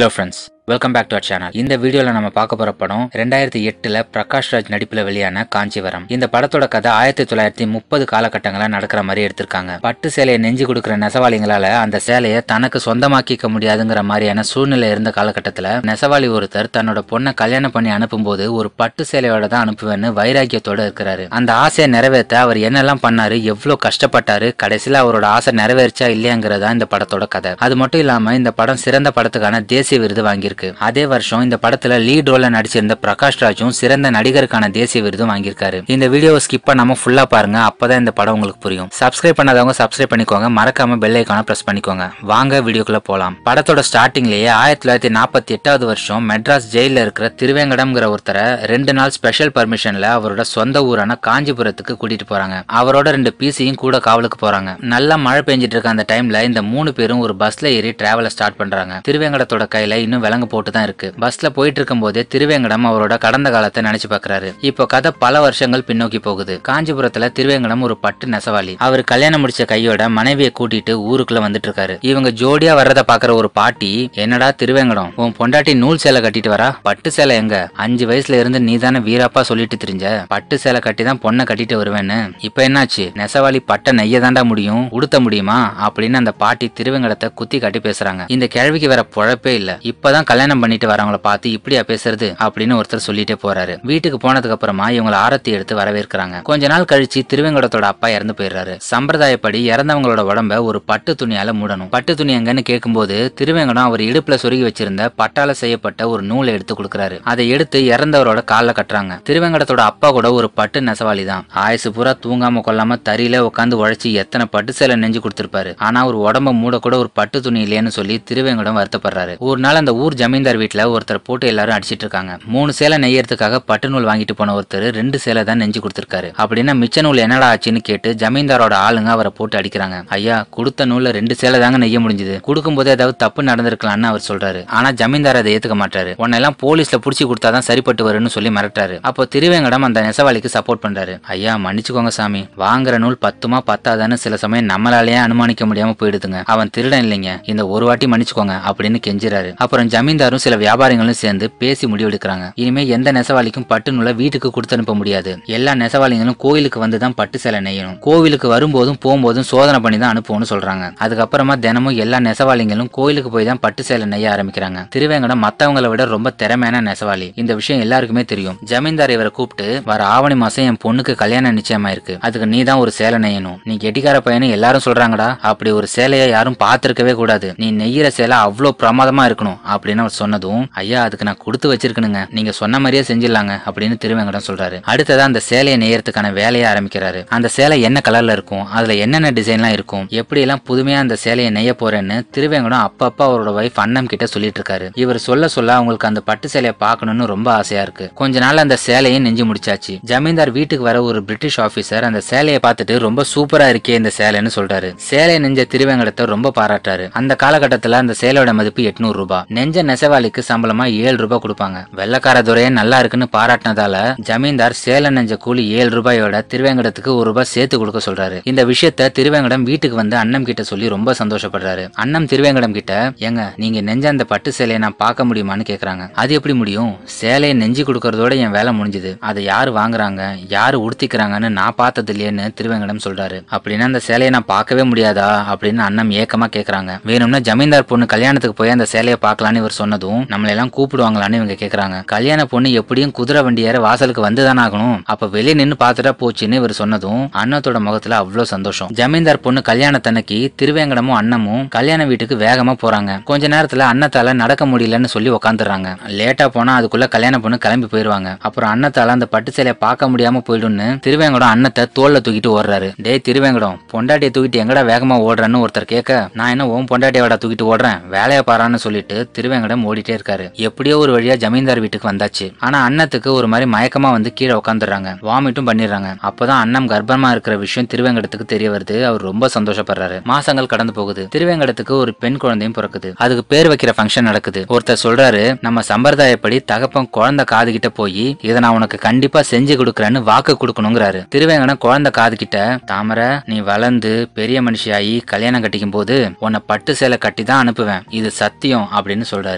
Hello friends, welcome back to our channel. In the video, we will talk about 2008 Prakash Raj Nadipula Veliyana Kanchivaram. In the Padatoda Kada, 1930 Kalakatangala Nadakra Mari Eduthirukkanga. Pattu Selai Nenji Kudukra Nesavalingala, and the Selai Tanaka Sondamakka Mudiyadangra Mariana Soonila Irundha Kalakattathala, Nesavali Oruthar, Thanoda Ponna Kalyana Panni Anupumbodhu, Oru Pattu Selaioda Thaan Anuppuvenu Vairagiyathoda Irukkararu. And the Aasai Neravetha Avar Ennalam Pannaru, Evlo Kashtapattaru, Kadaisila Avaroda Aasai Neravercha Illaiyangiradha in the Padatoda Kada. Adu Mattum Illama in the Padam Sirandha Padathukana Desiya Virudu Vaangirukku. அதே வருஷம் இந்த படத்துல lead ரோல்ல நடிச்சிருந்த Prakash ராஜும் சிறந்த நடிகருக்கான தேசிய விருது வாங்கியிருக்காரு. இந்த வீடியோவை ஸ்கிப் பண்ணாம ஃபுல்லா பாருங்க, அப்பதான் இந்த படம் உங்களுக்கு புரியும். சப்ஸ்கிரைப் பண்ணாதவங்க சப்ஸ்கிரைப் பண்ணிக்கோங்க, மறக்காம பெல் ஐகானை பிரஸ் பண்ணிக்கோங்க. வாங்க வீடியோக்குள்ள போலாம். படத்தோட ஸ்டார்டிங்லயே 1948வது வருஷம் மெட்ராஸ் ஜெயில்ல இருக்கிற திருவேங்கடம்ங்கற ஒருத்தர 2 நாள் ஸ்பெஷல் பர்மிஷன்ல அவரோட சொந்த ஊரான காஞ்சிபுரத்துக்கு கூட்டிட்டு போறாங்க. அவரோட 2 பீசியும் கூட காவலுக்கு போறாங்க. நல்ல மழை பெஞ்சிட்டு இருக்க அந்த டைம்ல இந்த 3 பேரும் ஒரு பஸ்ல ஏறி டிராவலை ஸ்டார்ட் பண்றாங்க. திருவேங்கடத்தோட கையில இன்னும் விலங்கு போட்டு தான் இருக்கு. பஸ்ல போயிட்டு இருக்கும்போதே திருவேங்கடம் அவரோட கடந்த காலத்தை நினைச்சு பார்க்கறாரு. இப்போ கதை பல வருஷங்கள் பின்னோக்கி போகுது. காஞ்சிபுரத்துல திருவேங்கடம் ஒரு பட்டு நெசவாளி. அவர் கல்யாணம் முடிச்ச கையோட மனைவியை கூட்டிட்டு ஊருக்குள்ள வந்துட்டு இருக்காரு. இவங்க ஜோடியா வர்றத பாக்குற ஒரு பாட்டி, என்னடா திருவேங்கடம், உன் பொண்டாட்டி நூல் சேலை கட்டிட்டு வரா, பட்டு சேலை எங்க? 5 வயசுல இருந்து நீ தானே வீராப்பா சொல்லிட்டு தெரிஞ்ச, பட்டு சேலை கட்டி தான் பொண்ணை கட்டிட்டு வருவேன்னு. இப்ப என்னாச்சு? நெசவாளி பட்டை நெய்ய தாண்டா முடியும், உடுத்த முடியுமா அப்படின்னு அந்த பாட்டி திருவேங்கடத்தை குத்தி காட்டி பேசுறாங்க. இந்த கேள்விக்கு வேற பொழப்பே இல்ல. இப்பதான் கல்யாணம் பண்ணிட்டு வரவங்கள பார்த்து இப்படியா பேசுறது அப்படின்னு ஒருத்தர் சொல்லிட்டே போறாரு. வீட்டுக்கு போனதுக்கு அப்புறமா இவங்களை ஆரத்தி எடுத்து வரவேற்கிறாங்க. கொஞ்ச நாள் கழிச்சு திருவேங்கடத்தோட அப்பா இறந்து போயிடுறாரு. சம்பிரதாயப்படி இறந்தவங்களோட உடம்ப ஒரு பட்டு துணியால மூடணும். பட்டு துணி எங்கன்னு கேட்கும்போது திருவேங்கடம் அவர் இடுப்புல சொருகி வச்சிருந்த பட்டால செய்யப்பட்ட ஒரு நூலை எடுத்து கொடுக்கறாரு. அதை எடுத்து இறந்தவரோட கால்ல கட்டுறாங்க. திருவேங்கடத்தோட அப்பா கூட ஒரு பட்டு நெசவாளி தான். ஆயுசு பூரா தூங்காம கொள்ளாம தறியில உட்காந்து உழைச்சி எத்தனை பட்டு சேலை நெஞ்சு கொடுத்திருப்பாரு. ஆனா ஒரு உடம்ப மூட கூட ஒரு பட்டு துணி இல்லையன்னு சொல்லி திருவேங்கடம் வருத்தப்படுறாரு. ஒரு நாள் அந்த ஊர் ஜமீன்தார் வீட்டுல ஒருத்தர் போட்டு எல்லாரும் அடிச்சிட்டு இருக்காங்க. 3 சேலை நெய்யறதுக்காக பட்டு நூல் வாங்கிட்டு போன ஒருத்தர் 2 சேலை தான் நெஞ்சு கொடுத்திருக்காரு. அப்படின்னா மிச்ச நூல் என்னடா ஆச்சுன்னு கேட்டு ஜமீன்தாரோட ஆளுங்க அவரை போட்டு அடிக்கிறாங்க. ஐயா, கொடுத்த நூல்ல 2 சேலை தாங்க நெய்ய முடிஞ்சது, கொடுக்கும் போது ஏதாவது தப்பு நடந்திருக்கலாம்னு அவர் சொல்றாரு. ஆனா ஜமீன்தார் அதை ஏத்துக்க மாட்டாரு. உன்னெல்லாம் போலீஸ்ல புடிச்சு கொடுத்தாதான் சரிப்பட்டு வரும்னு சொல்லி மிரட்டாரு. அப்போ திருவேங்கடம் அந்த நெசவாளிக்கு சப்போர்ட் பண்றாரு. ஐயா மன்னிச்சுக்கோங்க சாமி, வாங்குற நூல் பத்துமா பத்தாதான்னு சில சமயம் நம்மளாலேயே அனுமானிக்க முடியாம போயிடுதுங்க, அவன் திருடன் இல்லைங்க, இந்த ஒரு வாட்டி மன்னிச்சுக்கோங்க அப்படின்னு கெஞ்சிறாரு. அப்புறம் ஜமீன்தாரும் சில வியாபாரிகளும் சேர்ந்து பேசி முடிவெடுக்கிறாங்க. இனிமே எந்த நெசவாளிக்கும் பட்டு நூலை வீட்டுக்கு கொடுத்து அனுப்ப முடியாது, எல்லா நெசவாளிகளும் கோயிலுக்கு வந்துதான் பட்டு சேலை நெய்யணும், கோவிலுக்கு வரும்போதும் போகும்போதும் சோதனை பண்ணி தான் அனுப்புவோம்னு சொல்றாங்க. அதுக்கப்புறமா தினமும் எல்லா நெசவாளிகளும் கோயிலுக்கு போய் தான் பட்டு சேலை நெய்ய ஆரம்பிக்கிறாங்க. திருவேங்கடம் மத்தவங்களை விட ரொம்ப திறமையான நெசவாளி, இந்த விஷயம் எல்லாருக்குமே தெரியும். ஜமீன்தார் இவரை கூப்பிட்டு, வர ஆவணி மாசம் என் பொண்ணுக்கு கல்யாணம் நிச்சயமா இருக்கு, அதுக்கு நீ தான் ஒரு சேலை நெய்யணும், நீ கெட்டிக்கார பையனு எல்லாரும் சொல்றாங்கடா, அப்படி ஒரு சேலையை யாரும் பார்த்திருக்கவே கூடாது, நீ நெய்யற சேலை அவ்வளோ பிரமாதமா இருக்கணும் அப்படின்னு அவர் சொன்னதும், ஐயா அதுக்கு நான் கொடுத்து வச்சிருக்கணுங்க, நீங்க சொன்ன மாதிரியே செஞ்சிடலாங்க அப்படின்னு திருவேங்கடம் சொல்றாரு. அடுத்ததா அந்த சேலையை நெய்யறதுக்கான வேலையை ஆரம்பிக்கிறாரு. அந்த சேலை என்ன கலர்ல இருக்கும், அதுல என்னென்ன டிசைன்லாம் இருக்கும், எப்படி எல்லாம் புதுமையா அந்த சேலையை நெய்ய போறேன்னு திருவேங்கடம் அப்பப்பா அவரோட வைஃப் அண்ணம் கிட்ட சொல்லிட்டு இருக்காரு. இவர் சொல்ல சொல்ல அவங்களுக்கு அந்த பட்டு சேலையை பார்க்கணும்னு ரொம்ப ஆசையா இருக்கு. கொஞ்ச நாள் அந்த சேலையை நெஞ்சு முடிச்சாச்சு. ஜமீன்தார் வீட்டுக்கு வர ஒரு பிரிட்டிஷ் ஆபீசர் அந்த சேலையை பார்த்துட்டு ரொம்ப சூப்பரா இருக்கே இந்த சேலைன்னு சொல்றாரு. சேலையை நெஞ்ச திருவேங்கடத்தை ரொம்ப பாராட்டாரு. அந்த காலகட்டத்துல அந்த சேலையோட மதிப்பு 800 ரூபாய், நெஞ்ச நெசவாளிக்கு சம்பளமா 7 ரூபாய் கொடுப்பாங்க. வெள்ளக்கார துறையே நல்லா இருக்குன்னு பாராட்டினதால ஜமீன்தார் சேலை நெஞ்ச கூலி 7 ரூபாயோட திருவேங்கடத்துக்கு 1 ரூபாய் சேர்த்து கொடுக்க சொல்றாரு. இந்த விஷயத்த திருவேங்கடம் வீட்டுக்கு வந்து அண்ணம் கிட்ட சொல்லி ரொம்ப சந்தோஷப்படுறாரு. அண்ணம் திருவேங்கடம் கிட்ட, ஏங்க நீங்க நெஞ்ச அந்த பட்டு சேலையை நான் பார்க்க முடியுமான்னு கேக்குறாங்க. அது எப்படி முடியும், சேலையை நெஞ்சு கொடுக்கறதோட என் வேலை முடிஞ்சது, அதை யாரு வாங்குறாங்க யாரு உடுத்திக்கிறாங்கன்னு நான் பார்த்தது இல்லையேன்னு திருவேங்கடம் சொல்றாரு. அப்படின்னா அந்த சேலையை நான் பார்க்கவே முடியாதா அப்படின்னு அண்ணம் ஏக்கமா கேக்குறாங்க. வேணும்னா ஜமீன்தார் பொண்ணு கல்யாணத்துக்கு போய் அந்த சேலையை பார்க்கலான்னு இவர் சொன்னதும் நம்மள எல்லாம் கூப்பிடுவாங்களான்னு இவங்க கேக்குறாங்க. கல்யாண பொண்ணு எப்படியும் குதிரை வண்டி ஏற வாசலுக்கு வந்துதான் ஆகணும், அப்ப வெளியே நின்னு பாத்துட்டா போச்சுன்னு இவர் சொன்னதும் அண்ணத்தோட முகத்துல அவ்வளவு சந்தோஷம். ஜமீன்தார் பொண்ணு கல்யாணத்தன்னைக்கு திருவேங்கடமும் அண்ணமும் கல்யாண வீட்டுக்கு வேகமா போறாங்க. கொஞ்ச நேரத்துல அண்ணத்தால நடக்க முடியலன்னு சொல்லி உக்காந்துடுறாங்க. லேட்டா போனா அதுக்குள்ள கல்யாண பொண்ணு கிளம்பி போயிருவாங்க. அப்புறம் அண்ணத்தால அந்த பட்டு சேலையை பார்க்க முடியாம போயிடும்னு திருவேங்கடம் அண்ணத்தை தோல்ல தூக்கிட்டு ஓடுறாரு. டே திருவேங்கடம், பொண்டாட்டியை தூக்கிட்டு எங்கடா வேகமா ஓடுறன்னு ஒருத்தர் கேட்க, நான் என்ன ஓம் பொண்டாட்டியோட தூக்கிட்டு ஓடுறேன், வேலையை பாறான்னு சொல்லிட்டு திருவேங்கடம் ஓடிட்டே இருக்காரு. எப்படியோ ஒரு வழியா ஜமீன்தார் வீட்டுக்கு வந்தாச்சு. ஆனா அண்ணத்துக்கு ஒரு மாதிரி மயக்கமா வந்து கீழே உட்காந்துடுறாங்க, வாமிட்டும் பண்ணிடுறாங்க. அப்பதான் அண்ணம் கர்ப்பமா இருக்கிற விஷயம் திருவேங்கடத்துக்கு தெரிய வருது. அவர் ரொம்ப சந்தோஷப்படுறாரு. மாசங்கள் கடந்து போகுது. திருவேங்கடத்துக்கு ஒரு பெண் குழந்தையும் பிறக்குது. அதுக்கு பேர் வைக்கிற ஃபங்க்ஷன் நடக்குது. ஒருத்தர் சொல்றாரு, நம்ம சம்பிரதாயப்படி தகப்பன் குழந்தை காது கிட்ட போய் இதை நான் உனக்கு கண்டிப்பா செஞ்சு கொடுக்குறேன்னு வாக்கு கொடுக்கணுங்கிறாரு. திருவேங்கடம் குழந்தை காது கிட்ட, தாமரை நீ வளர்ந்து பெரிய மனுஷியாயி கல்யாணம் கட்டிக்கும் போது உன்னை பட்டு சேலை கட்டி தான் அனுப்புவேன், இது சத்தியம் அப்படின்னு சொல்றாரு.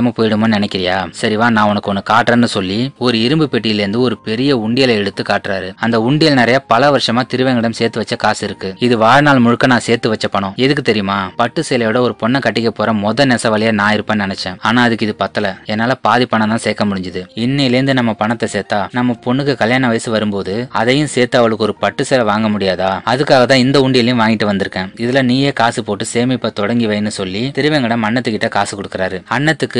போயிடுமோன்னு நினைக்கிறியா? சரிவா, நான் உனக்கு ஒண்ணு காட்டுறேன்னு சொல்லி ஒரு இரும்பு பெட்டியில இருந்து ஒரு பெரிய உண்டியலை எடுத்து காட்டுறாரு. அந்த உண்டியல் நிறைய பல வருஷமா திருவேங்கடம் சேர்த்து வச்ச காசு இருக்கு. இது வாழ்நாள் முழுக்க நான் சேர்த்து வச்ச பணம். எதுக்கு தெரியுமா? பட்டு சேலையோட ஒரு பொண்ணை கட்டிக்க போற மொத நெசவாளியா நான் இருப்பேன்னு நினைச்சேன். ஆனா அதுக்கு இது பத்தல. என்னால பாதி பணம் தான் சேர்க்க முடிஞ்சது. இன்னிலேந்து நம்ம பணத்தை சேர்த்தா நம்ம பொண்ணுக்கு கல்யாண வயசு வரும்போது அதையும் சேர்த்து அவளுக்கு ஒரு பட்டு சேலை வாங்க முடியாதா? அதுக்காக தான் இந்த உண்டியிலையும் வாங்கிட்டு வந்திருக்கேன். இதுல நீயே காசு போட்டு சேமிப்ப தொடங்கி வைன்னு சொல்லி திருவேங்கடம் அன்னத்துக்கிட்ட காசு கொடுக்கறாரு. அன்னத்துக்கு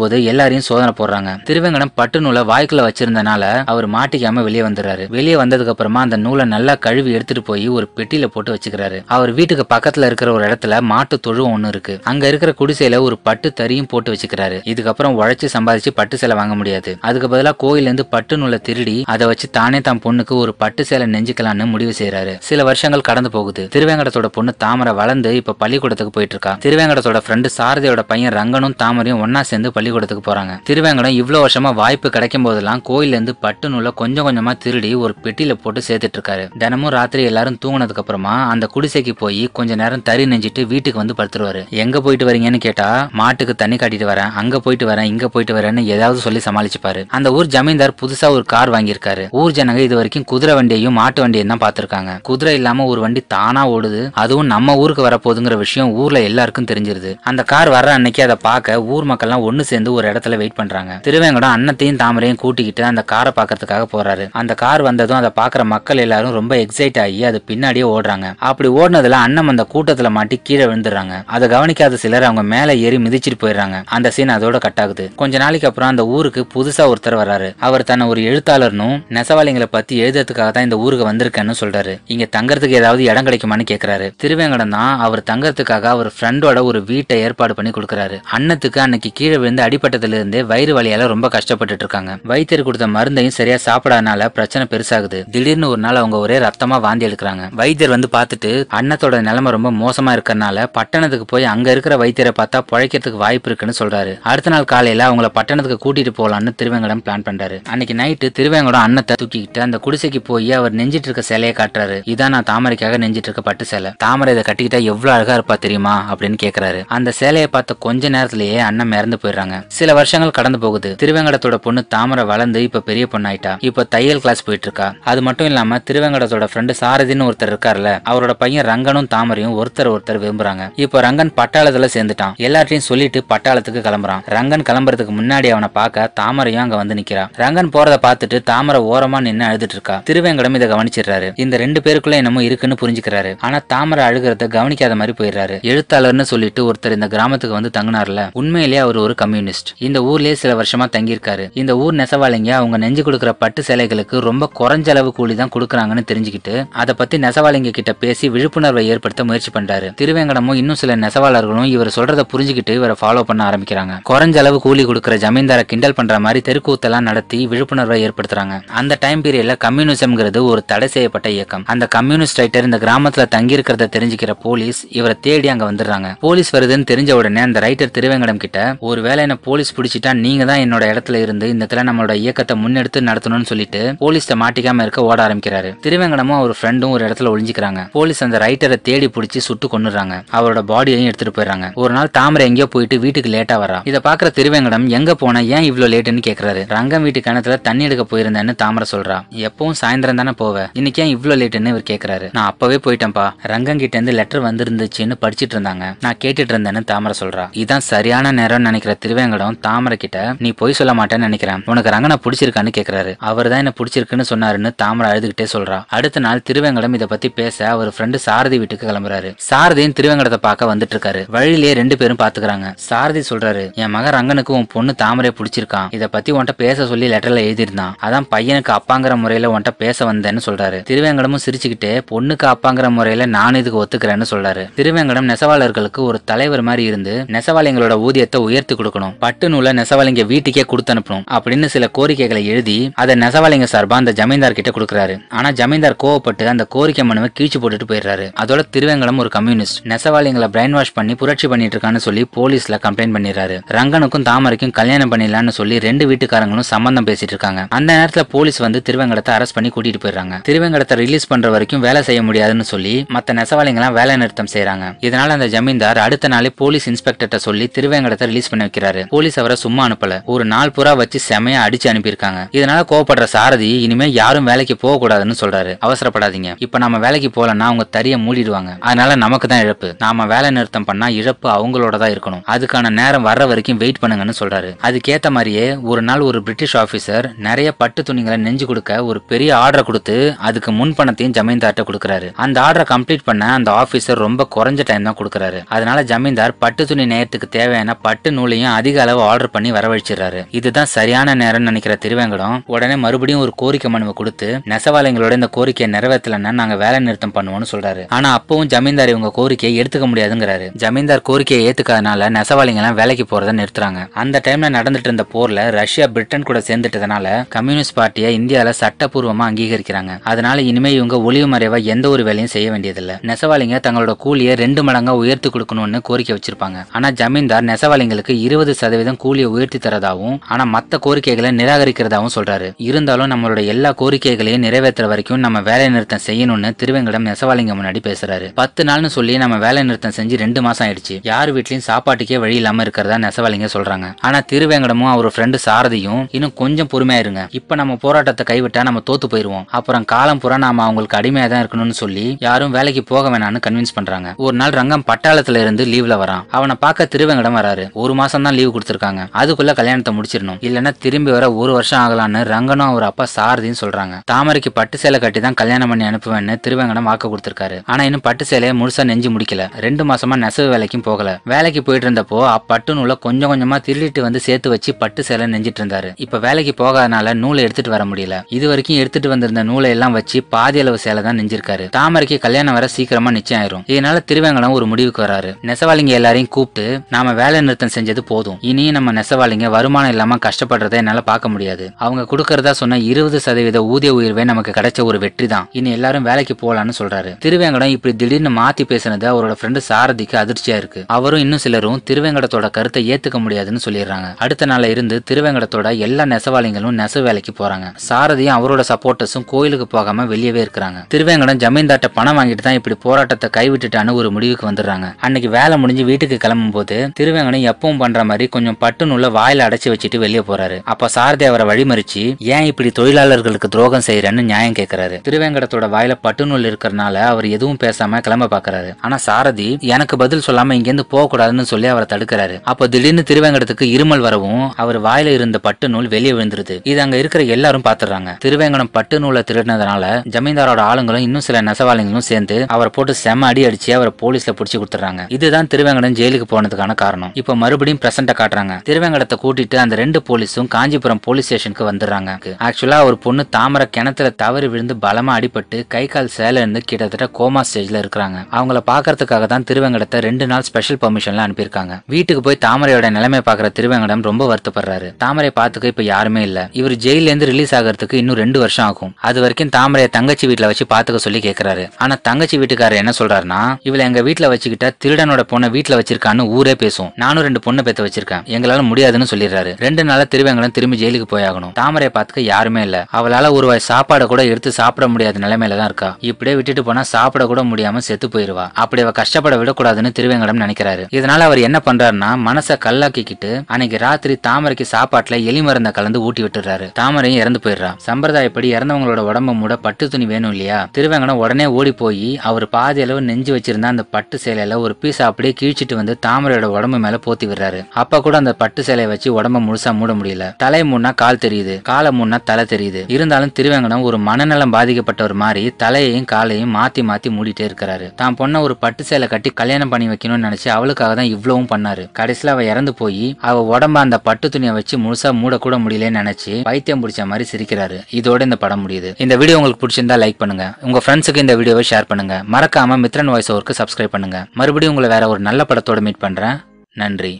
போது எல்லாரையும் சோதனை போடுறாங்க. திருவேங்கடம் பட்டு நூலை வாய்க்குள்ள வச்சிருந்தனால அவர் மாட்டிக்காம வெளியே வந்துடுறாரு. வெளியே வந்ததுக்கு அப்புறமா அந்த நூலை நல்லா கழுவி எடுத்துட்டு போய் ஒரு பெட்டியில போட்டு வச்சுக்கிறாரு. அவர் வீட்டுக்கு பக்கத்துல இருக்கிற ஒரு இடத்துல மாட்டு தொழுவம் ஒண்ணு இருக்கு. அங்க இருக்கிற குடிசையில ஒரு பட்டு தறியும் போட்டு வச்சுக்கிறாரு. இதுக்கப்புறம் உழைச்சு சம்பாதிச்சு பட்டு சேலை வாங்க முடியாது. அதுக்கு பதிலா கோயில இருந்து பட்டு நூலை திருடி அதை வச்சு தானே தான் பொண்ணுக்கு ஒரு பட்டு சேலை நெஞ்சுக்கலாம்னு முடிவு செய்யறாரு. சில வருஷங்கள் கடந்து போகுது. திருவேங்கடத்தோட பொண்ணு தாமரை வளர்ந்து இப்ப பள்ளிக்கூடத்துக்கு போயிட்டு இருக்கா. திருவேங்கடத்தோட ஃப்ரெண்டு சாரதியோட பையன் ரங்கனும் தாமரையும் ஒன்னா சேர்ந்து பள்ளிக்கூடத்துக்கு போறாங்க. திருவேங்கடம் இவ்வளவு வருஷமா வாய்ப்பு கிடைக்கும் போதெல்லாம் கோயில இருந்து பட்டு நூலை கொஞ்சம் கொஞ்சமா திருடி ஒரு பெட்டியில போட்டு சேர்த்துட்டு இருக்காரு. தினமும் ராத்திரி எல்லாரும் தூங்கினதுக்கு அப்புறமா அந்த குடிசைக்கு போய் கொஞ்ச நேரம் தறி நெஞ்சிட்டு வீட்டுக்கு வந்து படுத்துருவாரு. எங்க போயிட்டு வரீங்கன்னு கேட்டா மாட்டுக்கு தண்ணி காட்டிட்டு வரேன், அங்க போயிட்டு வரேன், இங்க போயிட்டு வரேன்னு ஏதாவது சொல்லி சமாளிச்சுப்பாரு. அந்த ஊர் ஜமீன்தார் புதுசா ஒரு கார் வாங்கியிருக்காரு. ஊர் ஜனங்க இது வரைக்கும் குதிரை வண்டியையும் மாட்டு வண்டியும் தான் பாத்திருக்காங்க. குதிரை இல்லாம ஒரு வண்டி தானா ஓடுது, அதுவும் நம்ம ஊருக்கு வரப்போதுங்கிற விஷயம் ஊர்ல எல்லாருக்கும் தெரிஞ்சிருது. அந்த கார் வர்ற அன்னைக்கு அதை பார்க்க ஊர் மக்கள் எல்லாம் ஒண்ணு சேர்ந்து ஒரு இடத்துல வெயிட் பண்றாங்க. திருவேங்கடம் அன்னத்தையும் தாமரையும் கூட்டிக்கிட்டு அந்த காரை பாக்கிறதுக்காக போறாரு. அந்த கார் வந்ததும் அதை பாக்குற மக்கள் எல்லாரும் ரொம்ப எக்ஸைட் ஆகி அது பின்னாடியே ஓடுறாங்க. அப்படி ஓடுனதுல அண்ணம் அந்த கூட்டத்துல மாட்டி கீழே விழுந்துடுறாங்க. அதை கவனிக்காத சிலர் அவங்க மேல ஏறி மிதிச்சிட்டு போயிடுறாங்க. அந்த சீன் அதோட கட் ஆகுது. கொஞ்ச நாளைக்கு அப்புறம் அந்த ஊருக்கு புதுசா ஒருத்தர் வர்றாரு. அவர் தன்னை ஒரு எழுத்தாளர்னும் நெசவாளிங்களை பத்தி எழுதுறதுக்காக தான் இந்த ஊருக்கு வந்திருக்கேன்னு சொல்றாரு. இங்க தங்கறதுக்கு ஏதாவது இடம் கிடைக்குமான்னு கேக்குறாரு. திருவேங்கடம் தான் அவர் தங்கறதுக்காக அவர் ஃப்ரெண்டோட ஒரு வீட்டை ஏற்பாடு பண்ணி கொடுக்கறாரு. அன்னத்துக்கு அன்னைக்கு கீழே விழுந்து அடிபட்டதுல இருந்தே வயிறு வலியால ரொம்ப கஷ்டப்பட்டுட்டு இருக்காங்க. வைத்தியர் கொடுத்த மருந்தையும் சரியா சாப்பிடாதனால பிரச்சனை பெருசாகுது. திடீர்னு ஒரு நாள் அவங்க ஒரே ரத்தமா வாந்தி எடுக்கிறாங்க. வைத்தியர் வந்து பார்த்துட்டு அன்னத்தோட நிலைமை ரொம்ப மோசமா இருக்கறனால பட்டணத்துக்கு போய் அங்க இருக்கிற வைத்தியரை பார்த்தா பழைக்கிறதுக்கு வாய்ப்பு இருக்குன்னு சொல்றாரு. அடுத்த நாள் காலையில அவங்கள பட்டணத்துக்கு கூட்டிட்டு போகலான்னு திருவேங்கடம் பிளான் பண்றாரு. அன்னைக்கு நைட்டு திருவேங்கடம் அன்னத்தை தூக்கிக்கிட்டு அந்த குடிசைக்கு போய் அவர் நெஞ்சிட்டு இருக்க சேலையை காட்டுறாரு. இதான் நான் தாமரைக்காக நெஞ்சிட்டு இருக்க பட்டு சேலை. தாமரை இதை கட்டிக்கிட்டா எவ்வளவு அழகா இருப்பா தெரியுமா அப்படின்னு கேக்குறாரு. அந்த சேலையை பார்த்த கொஞ்ச நேரத்திலேயே அண்ணன் மறந்து போயிடுறாங்க. சில வருஷங்கள் கடந்து போகுது. திருவேங்கடத்தோட பொண்ணு தாமரை வளர்ந்து இப்ப பெரிய பொண்ணாயிட்டா. இப்ப தையல் கிளாஸ் போயிட்டு இருக்கா. அது மட்டும் இல்லாம திருவேங்கடத்தோட ஃப்ரெண்டு சாரதின்னு ஒருத்தர் இருக்காருல, அவரோட பையன் ரங்கனும் தாமரையும் ஒருத்தர் விரும்புறாங்க. இப்போ ரங்கன் பட்டாளத்துல சேர்ந்துட்டான். எல்லார்ட்டையும் சொல்லிட்டு பட்டாளத்துக்கு கிளம்புறான். ரங்கன் கிளம்புறதுக்கு முன்னாடி அவனை பார்க்க தாமரையும் அங்க வந்து நிக்கிறா. ரங்கன் போறதை பார்த்துட்டு தாமரை ஓரமா நின்னு அழுதுட்டு இருக்கா. திருவேங்கடம் இதை கவனிச்சிடுறாரு. இந்த ரெண்டு பேருக்குள்ள என்னமோ இருக்குன்னு புரிஞ்சுக்கிறாரு. ஆனா தாமரை அழுகிறத கவனிக்காத மாதிரி போயிடுறாரு. எழுத்தாளர்னு சொல்லிட்டு ஒருத்தர் இந்த கிராமத்துக்கு வந்து தங்கினார்ல, உண்மையிலேயே அவர் ஒரு கம்யூனிஸ்ட். இந்த ஊர்லயே சில வருஷமா தங்கியிருக்காரு. இந்த ஊர் நெசவாளிங்க அவங்க நெஞ்சு கொடுக்குற பட்டு சேலைகளுக்கு ரொம்ப குறைஞ்ச அளவு கூலி தான் கொடுக்குறாங்கன்னு தெரிஞ்சுக்கிட்டு அதை பத்தி நெசவாளிங்க கிட்ட பேசி விழிப்புணர்வை ஏற்படுத்த முயற்சி பண்றாரு. திருவேங்கடமும் இன்னும் சில நெசவாளர்களும் இவர் சொல்றதை புரிஞ்சுக்கிட்டு இவரை ஃபாலோ பண்ண ஆரம்பிக்கிறாங்க. குறைஞ்ச அளவு கூலி கொடுக்கிற ஜமீன்தார கிண்டல் பண்ற மாதிரி தெருக்கூத்தெல்லாம் நடத்தி விழிப்புணர்வை ஏற்படுத்துறாங்க. அந்த டைம் பீரியட்ல கம்யூனிசம்ங்கிறது ஒரு தடை செய்யப்பட்ட இயக்கம். அந்த கம்யூனிஸ்ட் ரைட்டர் இந்த கிராமத்துல தங்கி இருக்கிறத தெரிஞ்சுக்கிற போலீஸ் இவரை தேடி அங்க வந்துடுறாங்க. போலீஸ் வருதுன்னு தெரிஞ்ச உடனே அந்த ரைட்டர் திருவேங்கடம் கிட்ட, ஒருவேளை என்னை போலீஸ் பிடிச்சிட்டா நீங்க தான் என்னோட இடத்துல இருந்து இந்த தடவை நம்மளோட இயக்கத்தை முன்னெடுத்து நடத்தணும்னு சொல்லிட்டு போலீஸ்ட மாட்டிக்காம இருக்க ஓட ஆரம்பிக்கிறாரு. திருவேங்கடமும் அவர் ஃப்ரெண்டும் ஒரு இடத்துல ஒளிஞ்சிக்கிறாங்க. போலீஸ் அந்த ரைட்டரை தேடி பிடிச்சி சுட்டு கொன்னுறாங்க. அவரோட பாடியையும் எடுத்துட்டு போயிடுறாங்க. ஒரு நாள் தாமரை எங்கேயோ போயிட்டு வீட்டுக்கு லேட்டா வரா. இதை பாக்குற திருவேங்கடம் எங்க போனா ஏன் இவ்வளவு லேட்டுன்னு கேக்குறாரு. ரங்கம் வீட்டு கிணத்துல தண்ணி எடுக்க போயிருந்தேன்னு தாமரை சொல்றா. எப்பவும் சாயந்தரம் தானே போவேன், இன்னைக்கு ஏன் இவ்வளவு லேட்டுன்னு இவர் கேக்குறாரு. நான் அப்பவே போயிட்டேன்பா, ரங்கம் கிட்ட இருந்து லெட்டர் வந்துருந்துச்சுன்னு படிச்சிட்டு இருந்தாங்க, நான் கேட்டுட்டு இருந்தேன்னு தாமரை சொல்றா. இதான் சரியான நேரம் நினைக்கிற திருவேங்கடம் தாமரை கிட்ட நீ போய் சொல்ல மாட்டேன்னு நினைக்கிறேன், உனக்கு ரங்கனை பிடிச்சிருக்கான்னு கேக்குறாரு. அவர் தான் என்ன பிடிச்சிருக்குன்னு சொன்னாருன்னு தாமரை அழுதுகிட்டே சொல்றா. அடுத்த நாள் திருவேங்கடம் இதை பத்தி பேச அவர் ஃப்ரெண்டு சாரதி வீட்டுக்கு கிளம்புறாரு. சாரதியும் திருவேங்கடத்தை பார்க்க வந்துட்டு இருக்காரு. வழியிலேயே ரெண்டு பேரும் பாத்துக்கிறாங்க. சாரதி சொல்றாரு, என் மகன் ரங்கனுக்கு உன் பொண்ணு தாமரை பிடிச்சிருக்கான், இதை பத்தி உன்ட்ட பேச சொல்லி லெட்டர்ல எழுதிருந்தான், அதான் பையனுக்கு அப்பாங்கிற முறையில உன்ட்ட பேச வந்தேன்னு சொல்றாரு. திருவேங்கடமும் சிரிச்சுக்கிட்டே பொண்ணுக்கு அப்பாங்கிற முறையில நானும் இதுக்கு ஒத்துக்கிறேன்னு சொல்றாரு. திருவேங்கடம் நெசவாளர்களுக்கு ஒரு தலைவர் மாதிரி இருந்து நெசவாளிங்களோட ஊதியத்தை உயர்த்தி கொடுக்கணும், பட்டு நூலை நெசவாளிங்க வீட்டுக்கே கொடுத்து அனுப்பணும் அப்படின்னு சில கோரிக்கைகளை எழுதி அதை நெசவாளிங்க சார்பா அந்த ஜமீன்தார் கிட்ட கொடுக்குறாரு. ஆனா ஜமீன்தார் கோவப்பட்டு அந்த கோரிக்கை மனுவை கீழ்ச்சி போட்டுட்டு போயிடுறாரு. அதோட திருவேங்கடம் ஒரு கம்யூனிஸ்ட், நெசவாளிங்களை பிரைன் வாஷ் பண்ணி புரட்சி பண்ணிட்டு இருக்கான்னு சொல்லி போலீஸ்ல கம்ப்ளைண்ட் பண்ணிடுறாரு. ரங்கனுக்கும் தாமரைக்கும் கல்யாணம் பண்ணிடலான்னு சொல்லி ரெண்டு வீட்டுக்காரங்களும் சம்பந்தம் பேசிட்டு இருக்காங்க. அந்த நேரத்துல போலீஸ் வந்து திருவேங்கடத்தை அரெஸ்ட் பண்ணி கூட்டிட்டு போயிடுறாங்க. திருவேங்கடத்தை ரிலீஸ் பண்ற வரைக்கும் வேலை செய்ய முடியாதுன்னு சொல்லி மத்த நெசவாளிங்களாம் வேலை நிறுத்தம் செய்யறாங்க. இதனால அந்த ஜமீன்தார் அடுத்த நாளே போலீஸ் இன்ஸ்பெக்டர்ட்ட சொல்லி திருவேங்கடத்தை ரிலீஸ் பண்ணி வைக்கிறாரு. போலீஸ் அவரை சும்மா அனுப்பல, ஒரு நாள் புறா வச்சு செமையா அடிச்சு அனுப்பியிருக்காங்க. இதனால கோவப்படுற சாரதி இனிமே யாரும் வேலைக்கு போக கூடாதுன்னு சொல்றாரு. அவசரப்படாதீங்க, இப்ப நம்ம வேலைக்கு போலன்னா அவங்க தறிய மூடிடுவாங்க, அதனால நமக்கு தான் இழப்பு, நாம வேலை நிறுத்தம் பண்ணா இழப்பு அவங்களோட தான் இருக்கணும், அதுக்கான நேரம் வர்ற வரைக்கும் வெயிட் பண்ணுங்கன்னு சொல்றாரு. அதுக்கேத்த மாதிரியே ஒரு நாள் ஒரு பிரிட்டிஷ் ஆபீசர் நிறைய பட்டு துணிகளை நெஞ்சு கொடுக்க ஒரு பெரிய ஆர்டர் கொடுத்து அதுக்கு முன் பணத்தையும் ஜமீன்தார்ட்ட கொடுக்கறாரு. அந்த ஆர்டரை கம்ப்ளீட் பண்ண அந்த ஆபீசர் ரொம்ப குறைஞ்ச டைம் தான் கொடுக்கறாரு. அதனால ஜமீன்தார் பட்டு துணி நேரத்துக்கு தேவையான பட்டு நூலையும் அதிக அளவு ஆர்டர் பண்ணி வரவழைச்சிடுறாரு. இதுதான் சரியான நேரம் நினைக்கிற திருவேங்கடம் உடனே மறுபடியும் ஒரு கோரிக்கை மனுவை கொடுத்து நெசவாளிங்களோட இந்த கோரிக்கையை நிறைவேற்றலன்னா நாங்க வேலை நிறுத்தம் பண்ணுவோம்னு சொல்றாரு. ஆனா அப்பவும் ஜமீன்தார் இவங்க கோரிக்கையை எடுத்துக்க முடியாதுங்கிறாரு. ஜமீன்தார் கோரிக்கையை ஏத்துக்காதனால நெசவாளிங்க எல்லாம் வேலைக்கு போறதை நிறுத்துறாங்க. அந்த டைம்ல நடந்துட்டு இருந்த போர்ல ரஷ்யா பிரிட்டன் கூட சேர்ந்துட்டதுனால கம்யூனிஸ்ட் பார்ட்டியை இந்தியால சட்டப்பூர்வமா அங்கீகரிக்கிறாங்க. அதனால இனிமே இவங்க ஒளிவு மறைவா எந்த ஒரு வேலையும் செய்ய வேண்டியதில்லை. நெசவாளிங்க தங்களோட கூலியை 2 மடங்கா உயர்த்தி கொடுக்கணும்னு கோரிக்கை வச்சிருப்பாங்க. ஆனா ஜமீன்தார் நெசவாளிங்களுக்கு 20% கூலியை உயர்த்தி தரதாவும் ஆனா மத்த கோரிக்கைகளை நிராகரிக்கிறதாவும் சொல்றாரு. இருந்தாலும் நம்மளோட எல்லா கோரிக்கைகளையும் நிறைவேற்ற வரைக்கும் நம்ம வேலை நிறுத்தம் செய்யணும்னு திருவேங்கடம் நெசவாளிங்க முன்னாடி பேசுறாரு. 10 நாள்னு சொல்லி நம்ம வேலை நிறுத்தம் செஞ்சு 2 மாசம் ஆயிடுச்சு. யார் வீட்லயும் சாப்பாட்டுக்கே வழி இல்லாம இருக்கிறதா நெசவாளிங்க சொல்றாங்க. ஆனா திருவேங்கடமும் அவர் ஃப்ரெண்டு சாரதியும் இன்னும் கொஞ்சம் பொறுமையா இருங்க, இப்ப நம்ம போராட்டத்தை கைவிட்டா நம்ம தோத்து போயிருவோம், அப்புறம் காலம் புறா நாம அவங்களுக்கு அடிமையா தான் இருக்கணும்னு சொல்லி யாரும் வேலைக்கு போக வேணாம்னு கன்வின்ஸ் பண்றாங்க. ஒரு நாள் ரங்கம் பட்டாளத்துல இருந்து லீவ்ல வரான். அவனை பார்க்க திருவேங்கடம் வராரு. 1 மாசம் தான் லீவ் கொடுத்திருக்காங்க, அதுக்குள்ள கல்யாணத்தை முடிச்சிடணும், இல்லன்னா திரும்பி வர 1 வருஷம் ஆகலான்னு ரங்கனும் அவர் அப்பா சாரதியும் சொல்றாங்க. தாமரைக்கு பட்டு சேலை கட்டி தான் கல்யாணம் பண்ணி அனுப்புவேன்னு திருவேங்கடம் வாக்கு கொடுத்திருக்காரு. ஆனா இன்னும் பட்டு சேலையை முழுசா நெஞ்சு முடிக்கல. 2 மாசமா நெசவு வேலைக்கும் போகல. வேலைக்கு போயிட்டு இருந்தப்போ பட்டு நூலை கொஞ்சம் கொஞ்சமா திருடிட்டு வந்து சேர்த்து வச்சு பட்டு சேலை நெஞ்சிட்டு இருந்தாரு. இப்ப வேலைக்கு போகாதனால நூலை எடுத்துட்டு வர முடியல. இது வரைக்கும் எடுத்துட்டு வந்திருந்த நூலை எல்லாம் வச்சு பாதி அளவு சேலை தான் நெஞ்சிருக்காரு. தாமரைக்கு கல்யாணம் வர சீக்கிரமா நிச்சயம் ஆயிரும். இதனால திருவேங்கடம் ஒரு முடிவுக்கு வராரு. நெசவாளிங்க எல்லாரையும் கூப்பிட்டு நாம வேலை நிறுத்தம் செஞ்சது போதும், இனி நம்ம நெசவாளிங்க வருமானம் இல்லாம கஷ்டப்படுறதை என்னால பார்க்க முடியாது, அவங்க கொடுக்கறதா சொன்ன 20% ஊதிய உயர்வே நமக்கு கிடைச்ச ஒரு வெற்றி தான், இனி எல்லாரும் வேலைக்கு போலான்னு சொல்றாரு. திருவேங்கடம் இப்படி திடீர்னு மாத்தி பேசினது அவரோட ஃப்ரெண்டு சாரதிக்கு அதிர்ச்சியா இருக்கு. அவரும் இன்னும் சிலரும் திருவேங்கடத்தோட கருத்தை ஏத்துக்க முடியாதுன்னு சொல்லிடுறாங்க. அடுத்த நாள்ல இருந்து திருவேங்கடத்தோட எல்லா நெசவாளிங்களும் நெசவு வேலைக்கு போறாங்க. சாரதியும் அவரோட சப்போர்ட்டர்ஸும் கோயிலுக்கு போகாம வெளியவே இருக்கிறாங்க. திருவேங்கடம் ஜமீன்தார்ட்ட பணம் வாங்கிட்டு தான் இப்படி போராட்டத்தை கைவிட்டுட்டான்னு ஒரு முடிவுக்கு வந்துடுறாங்க. அன்னைக்கு வேலை முடிஞ்சு வீட்டுக்கு கிளம்பும் போது திருவேங்கடம் எப்பவும் பண்ற மாதிரி கொஞ்சம் பட்டு நூலை வாயில அடைச்சு வச்சுட்டு வெளியே போறாரு. அப்ப சாரதி அவரை வழிமறிச்சு ஏன் இப்படி தொழிலாளர்களுக்கு துரோகம் செய்யறன்னு நியாயம் கேட்கறாரு. திருவேங்கடத்தோட வாயில பட்டு நூல் இருக்கிறதுனால அவர் எதுவும் பேசாம கிளம்ப பாக்குறாரு. ஆனா சாரதி எனக்கு பதில் சொல்லாம இங்க இருந்து போக கூடாதுன்னு சொல்லி அவரை தடுக்கிறாரு. அப்ப திடீர்னு திருவேங்கடத்துக்கு இருமல் வரவும் அவர் வாயில இருந்த பட்டு நூல் வெளியே விழுந்துருது. இது அங்க இருக்கிற எல்லாரும் பாத்துறாங்க. திருவேங்கடம் பட்டு நூலை திருடினதுனால ஜமீன்தாரோட ஆளுங்களும் இன்னும் சில நெசவாளிங்களும் சேர்ந்து அவரை போட்டு செம அடி அடிச்சு அவரை போலீஸ்ல புடிச்சு கொடுத்துறாங்க. இதுதான் திருவேங்கடம் ஜெயிலுக்கு போனதுக்கான காரணம். இப்ப மறுபடியும் பிரசன்ட காட்டுறாங்க. திருவேங்கடத்தை கூட்டிட்டு அந்த 2 போலீஸும் காஞ்சிபுரம் போலீஸ் ஸ்டேஷனுக்கு வந்துடுறாங்க. ஆக்சுவலா ஒரு பொண்ணு தாமரை கிணத்துல தவறி விழுந்து பலமா அடிபட்டு கை கால் சேல இருந்து கிட்டத்தட்ட கோமா ஸ்டேஜ்ல இருக்கிறாங்க. அவங்கள பாக்குறதுக்காக தான் திருவேங்கடத்தை 2 நாள் ஸ்பெஷல் பர்மிஷன்ல அனுப்பியிருக்காங்க. வீட்டுக்கு போய் தாமரையோட நிலைமை பாக்குற திருவேங்கடம் ரொம்ப வருத்தப்படுறாரு. தாமரை பாத்துக்க இப்ப யாருமே இல்ல. இவர் ஜெயில இருந்து ரிலீஸ் ஆகிறதுக்கு இன்னும் 2 வருஷம் ஆகும். அது வரைக்கும் தாமரையை தங்கச்சி வீட்டுல வச்சு பாத்துக்க சொல்லி கேட்கிறாரு. ஆனா தங்கச்சி வீட்டுக்காரர் என்ன சொல்றாருன்னா, இவளை எங்க வீட்டுல வச்சுக்கிட்ட திருடனோட பொண்ணை வீட்டுல வச்சிருக்கான்னு ஊரே பேசும், நானும் 2 பொண்ணை பெத்து வச்சிருக்கேன், வச்சிருக்கேன். எங்களால முடியாதுன்னு சொல்லிடுறாரு. 2 நாளா திருவேங்கடம் திரும்பி ஜெயிலுக்கு போயாகணும். தாமரை பார்த்துக்க யாருமே இல்ல. அவளால ஒரு வாய் சாப்பாடு கூட எடுத்து சாப்பிட முடியாத நிலைமையில தான் இருக்கா. இப்படியே விட்டுட்டு போனா சாப்பிட கூட முடியாம செத்து போயிருவா. அப்படி அவ கஷ்டப்பட விடக்கூடாதுன்னு திருவேங்கடம் நினைக்கிறாரு. இதனால அவர் என்ன பண்றாருன்னா மனசை கல்லாக்கிக்கிட்டு அன்னைக்கு ராத்திரி தாமரைக்கு சாப்பாட்டுல எலி மருந்த கலந்து ஊட்டி விட்டுறாரு. தாமரையும் இறந்து போயிடுறா. சம்பிரதாயப்படி இறந்தவங்களோட உடம்பு மூட பட்டு துணி வேணும் இல்லையா? திருவேங்கடம் உடனே ஓடி போய் அவர் பாதி அளவு நெஞ்சு வச்சிருந்த அந்த பட்டு சேலையில ஒரு பீஸ் அப்படியே கீழ்ச்சிட்டு வந்து தாமரையோட உடம்பு மேல போத்தி விடுறாரு. அப்ப கூட அந்த பட்டு சேலையை வச்சு உடம்ப முழுசா மூட முடியல. தலை மூணா கால் தெரியுது, காலை மூணா தலை தெரியுது. இருந்தாலும் திருவேங்கடம் ஒரு மனநலம் பாதிக்கப்பட்டவர் மாதிரி தலையையும் காலையும் மாத்தி மாத்தி மூடிட்டே இருக்கிறாரு. தான் பொண்ண ஒரு பட்டு சேலை கட்டி கல்யாணம் பண்ணி வைக்கணும்னு நினைச்சு அவளுக்காக தான் இவ்வளவும் பண்ணாரு. கடைசியில அவ இறந்து போய் அவ உடம்ப அந்த பட்டு துணியை வச்சு முழுசா மூடக்கூட முடியலன்னு நினைச்சு பைத்தியம் பிடிச்ச மாதிரி சிரிக்கிறாரு. இதோட இந்த படம் முடியுது. இந்த வீடியோ உங்களுக்கு பிடிச்சிருந்தா லைக் பண்ணுங்க, உங்க ஃப்ரெண்ட்ஸுக்கு இந்த வீடியோவை ஷேர் பண்ணுங்க. மறக்காம மித்ரன் வாய்ஸ் ஓவருக்கு சப்ஸ்கிரைப் பண்ணுங்க. மறுபடியும் உங்களை வேற ஒரு நல்ல படத்தோட மீட் பண்றேன். நன்றி.